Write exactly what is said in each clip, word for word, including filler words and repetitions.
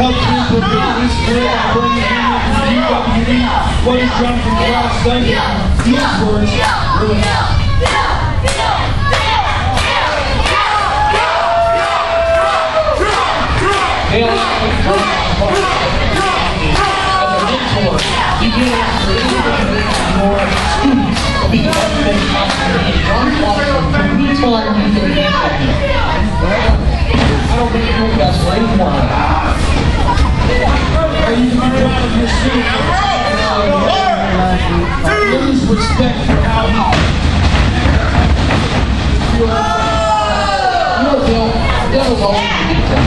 country to be this great and praise you for you got me to eat. What is Jonathan Cross saying? These words really help. Hail Jonathan Cross, as a mentor, you give for everybody your students of the United States and John Foster from the time you can be I don't think you that's right one. Are you proud of your students? Lose respect for how you You know, Bill, that was all you need to tell.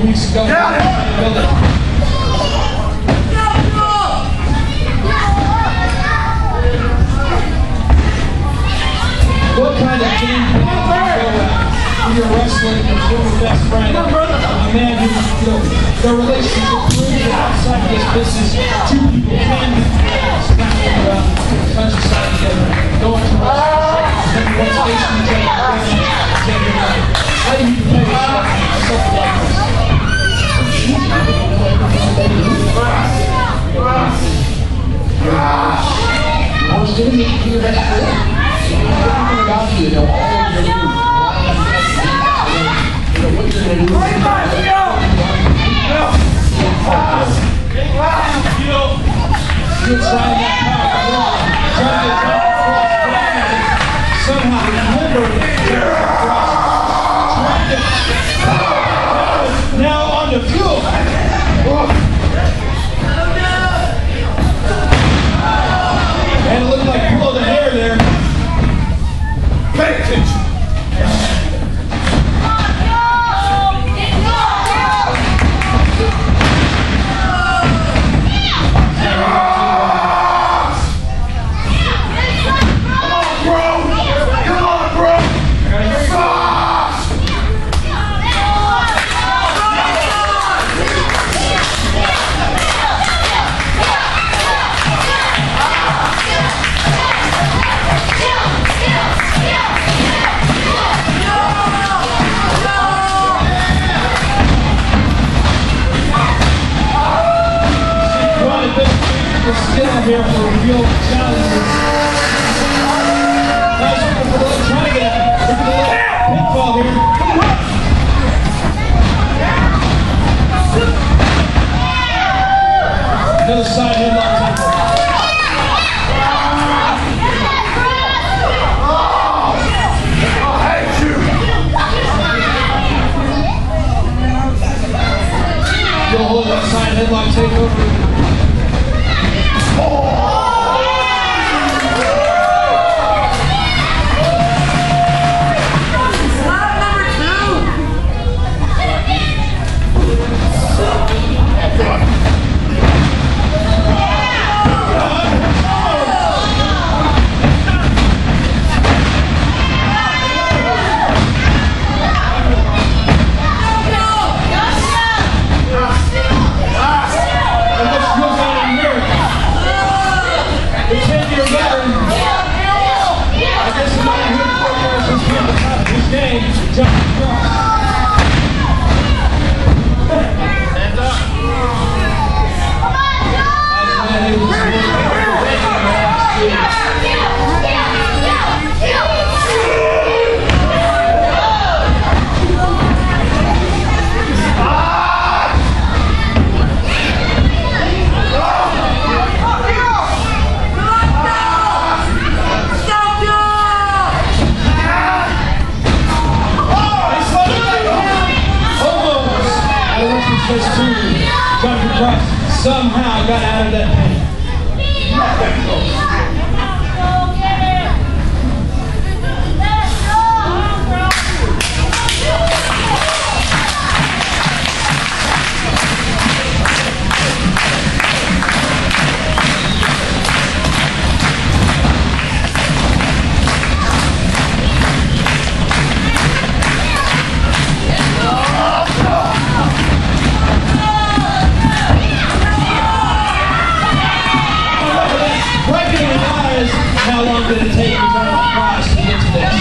Weeks ago, yeah. What kind of game do you when you're wrestling with your best friend, a man who, you know, their relationship really outside of this business, two people can be snapping around the countryside together, going to restaurants, one station each other, standing up. How do you play with something like this? I was giving you your best friend. Everything about you, you know, all of your moves. You know, what you're going to do. Right by Fuel! Fuel! You're trying that power block. Trying to block across blocks. Somehow remember Jonathan Cross. Trying to... Now on the Fuel! Oh. Here for real challenges. Nice for the little trying to get a little pitfall here. Another side headlock tackle. I hate you. You'll hold that side headlock takeover. Oh! how long did it take Jonathan Cross to get to this?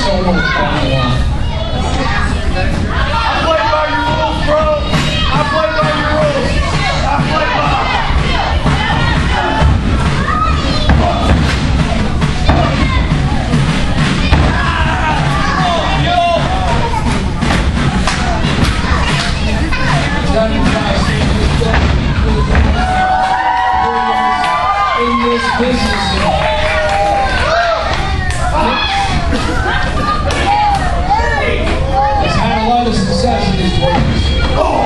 So intense, so much going on. I play by your rules, bro. I play by your rules. I play by. In this business, he's had a lot of success in his business. Oh.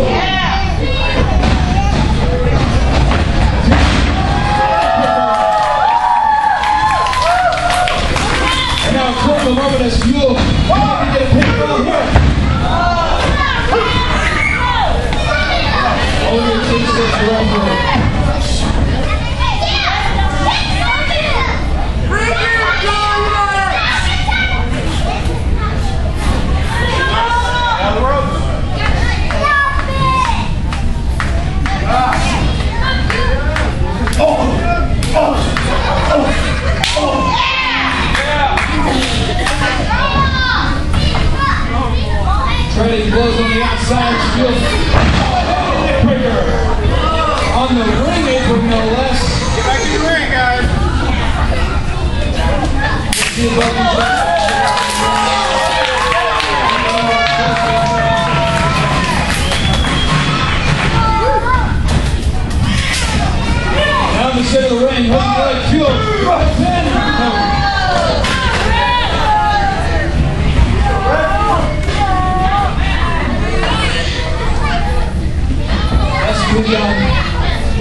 Yeah. And now Fuel, the moment as Fuel, you get a pick real quick. Only takes this forever. Ready, blows on the outside, Fuel. On the ring apron, no less. Get back in the ring, guys. Down the center of the ring, one leg, Fuel. Right then, We've gotten,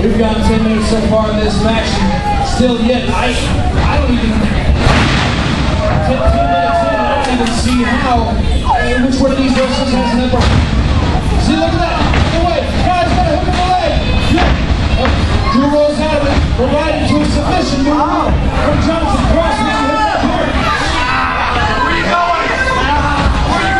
we've gotten ten minutes so far in this match, and still yet, I, I don't even, ten, ten minutes in, I don't even see how, uh, which one of these wrestlers has an upper. See, look at that, look away, God's got a hook in the leg. Yeah. Uh, Drew rolls out of it, we're right into a submission, move on, from Jonathan Cross, and he's hit the corner. Where are you going? Where are you going? Where are you going?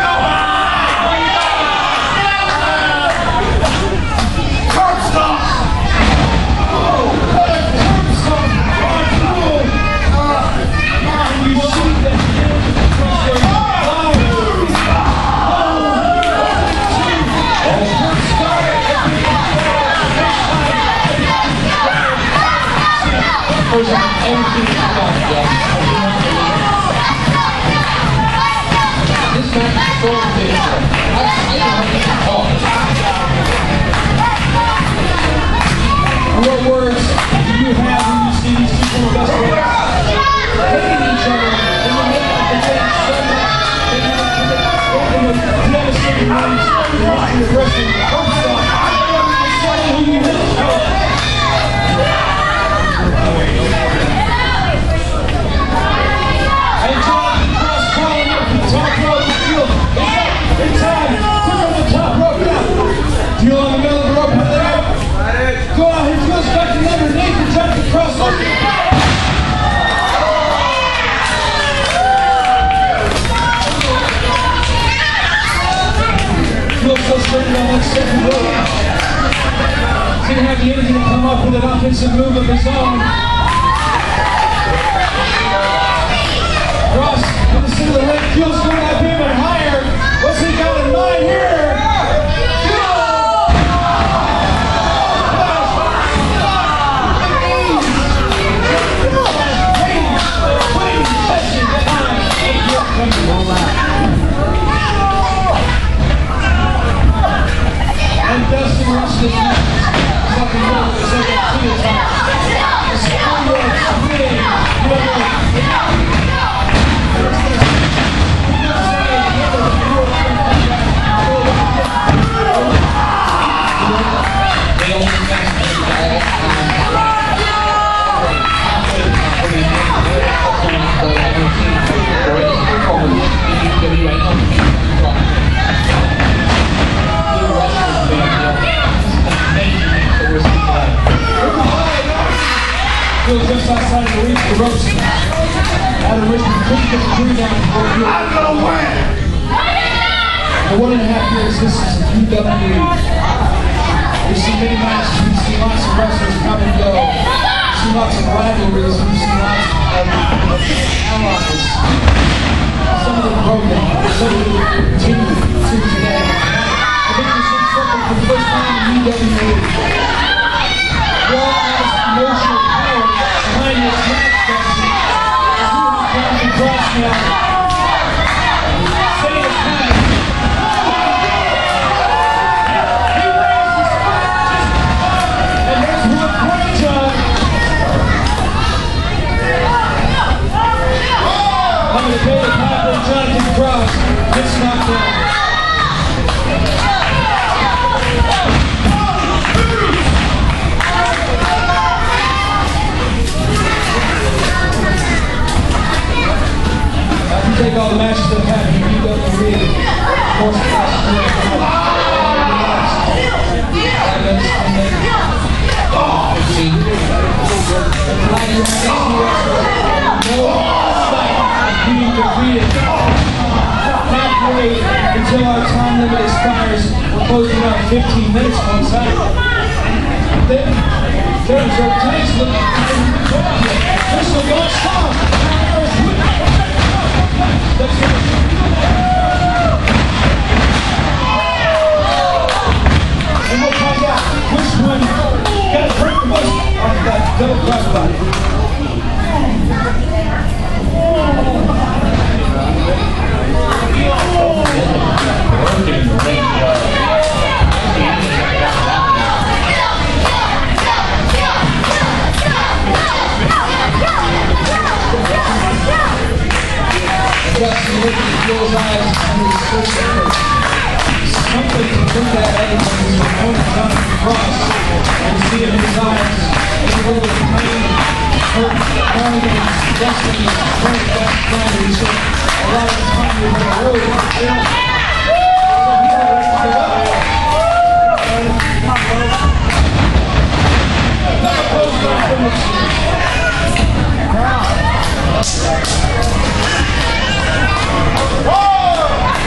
There's an empty spot, yeah. This match is so big. I still have to talk. What words do you have when you see these two wrestlers hating each other in the middle of the match so much they have to devastating ways in watching the wrestling first off? Second look. Didn't have the energy to come up with an offensive move of his own. Cross on the side of the ring. Fuel's going up even higher. What's he got in mind here? Dustin Rush this match. Fucking love. It's like a gets three down for you. I don't know when. For one and a half years, this is the U W. We see many matches, we see lots of wrestlers come and go. We see lots of rivalries, we see lots of allies. Some of them broken, some of them continue to today. I think this is something for the first time in U W. Raw as emotional power behind this match, Jonathan Cross now. Jonathan Cross gets knocked down. I can take all the matches that happen in U W, of course, until our time limit expires, we're closing around fifteen minutes on site. Then, there's our tanks looking at this will go strong. That's right. And we'll find out which one got to break the most on that double crossbody. Fuel's eyes and his first image. Something can do that edge on his opponent, Jonathan Cross. You see in his eyes, a world of pain, hurt, bargaining, destiny, great best boundaries. A lot of time you're going to really want to feel. So he's already filled up. Another post by finish. Wow.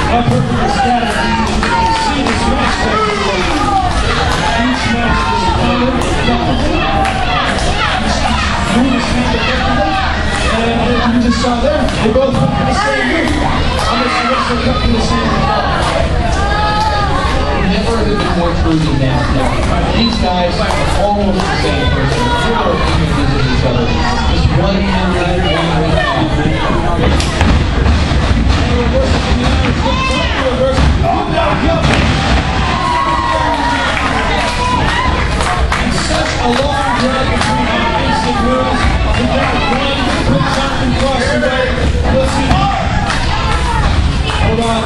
A perfect status. You see this match everywhere. Each match is better than nothing. And as you just saw there, they both look at the same move. I'm going to see what's look at the same move. Never have been more true than that. Now, these guys are almost the same person. They're all images of each other. Just one hand right, one right. A long drive between our basic rules. We got one to put Jonathan Cross away. We'll see. Hold on.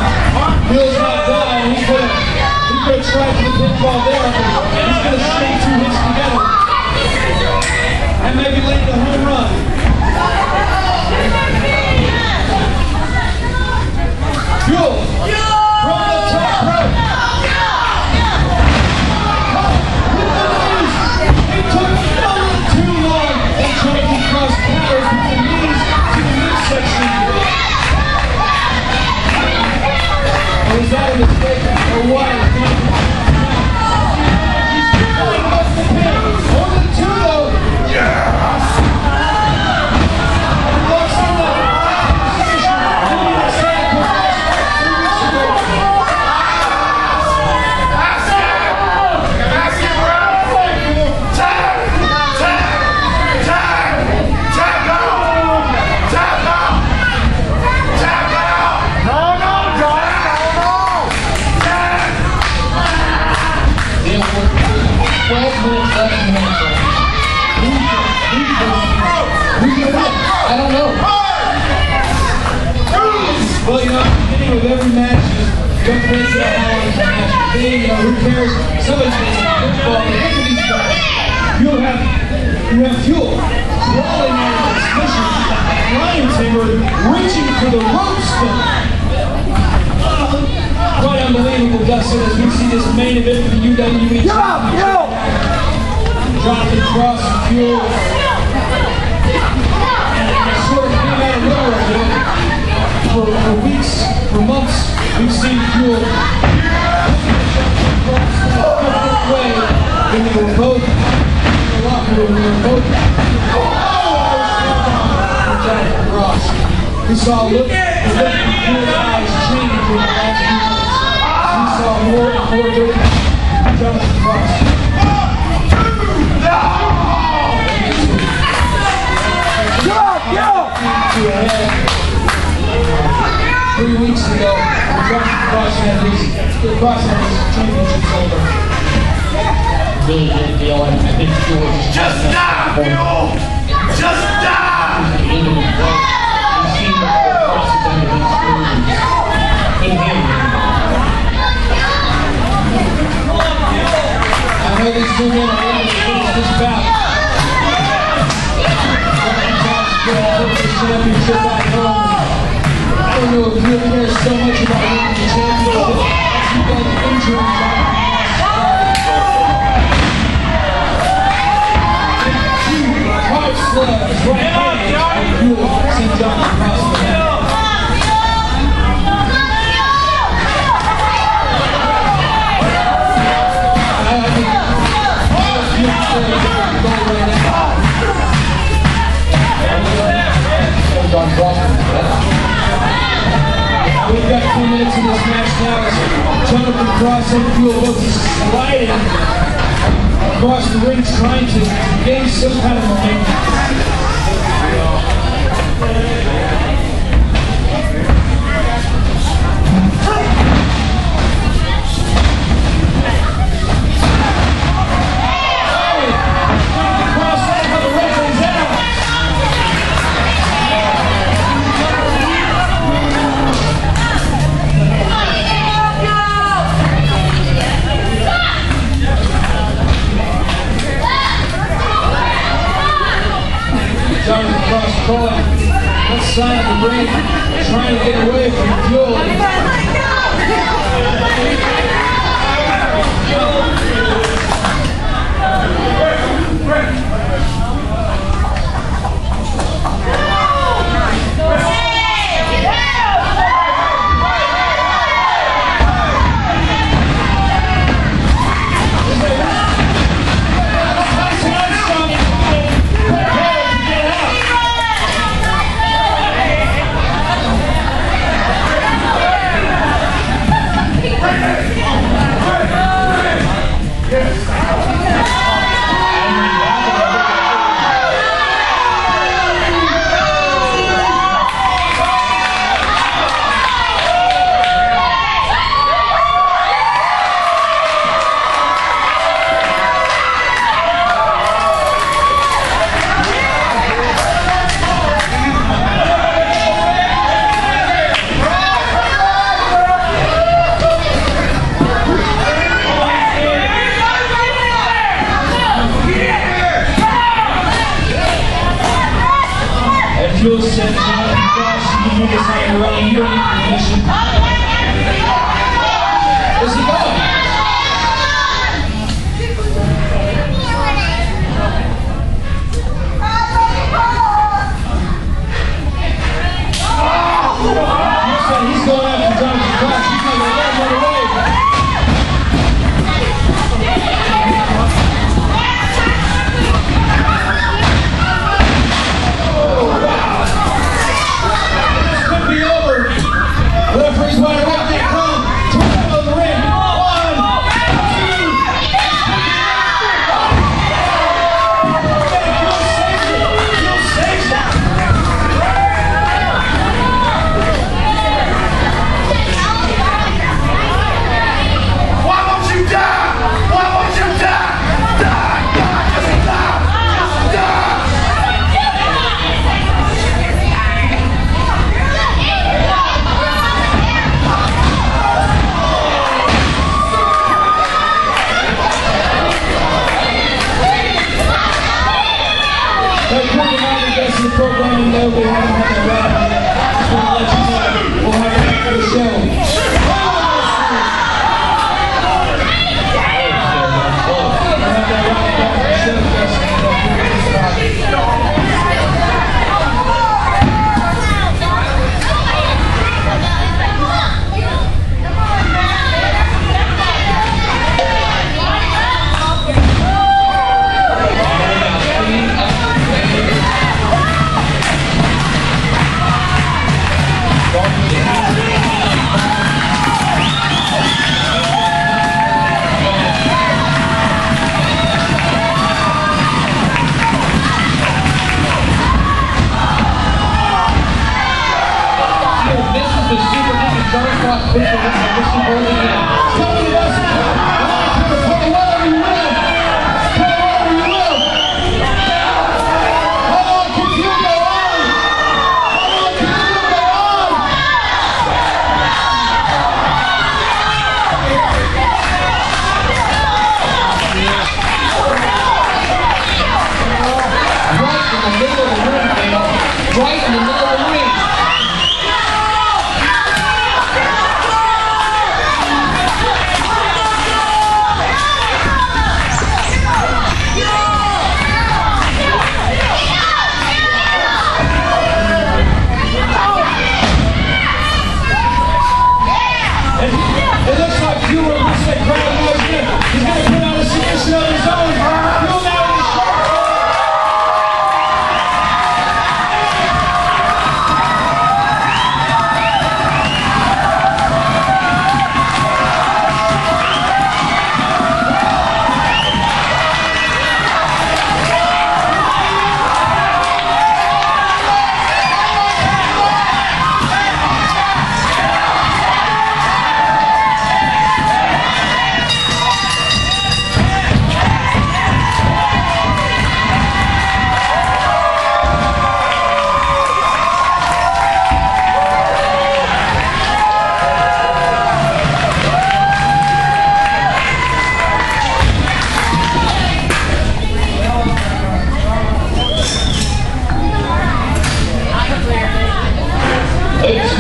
Will's not done. He could have tried to the pinfall there. He's going to stay two hits together. And maybe lead the home run. Fuel. From the top rope. Well, you know, beginning with every match, don't play so hard as a match. You know, who cares? Somebody's going to get football. Look at these guys. You have, you have Fuel crawling out of his mission. Lion Tamer reaching for the rope spin. Quite unbelievable, Dustin, as we see this main event for the U W E. Get up, yo! Jonathan Cross and Fuel. And it sort of came out of nowhere, you know? Fuel. Yeah. Then we were both in the locker room, we were both oh! Jonathan Cross. We saw look, the look in Fuel's eyes change in the last few months. We saw more and more good Jonathan Cross. Three weeks ago, Jonathan Cross had his championship over. Really did feel, and I think Fuel was just just die, Fuel! Just die! It was the end of the play. We've seen Jonathan Cross has done against Fuel. In him. I know these two men are able to finish this bout. Jonathan Cross is going to the championship back home. I don't know if Fuel cares so much about winning the championship as he does injuries on the last hard slugs right there on Fuel sent Jonathan Cross to heaven. I don't think Fuel cares about the goal right now. I'm going to minutes in this match now as Jonathan Cross and Fuel both sliding across the ring trying to gain some kind of momentum. Jonathan Cross out for the wrestling's out. Jonathan Cross caught outside the ring, trying to get away from Fuel. Fuel said, Jonathan Cross, you can do this on your own. You don't need permission. Where's he going? You said he's going after Jonathan Cross. You said he's going to run away. Referee's wide awake, they come to the rim. Jonathan Cross Visual and Mission Golden Age. Tell me about some time. Whatever you will. Whatever you will. How long can you go on? How long can you go on? Right in the middle of the ring, man. Right in the middle of the ring.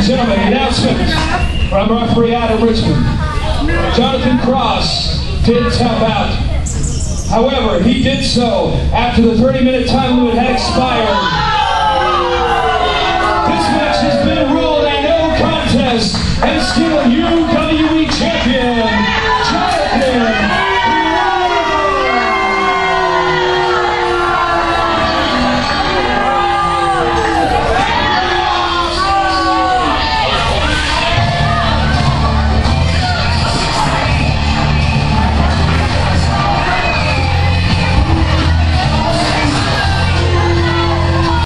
Gentlemen, announcement from referee out of Richmond. Jonathan Cross did tap out. However, he did so after the thirty minute time limit had expired. This match has been ruled a no contest, and still you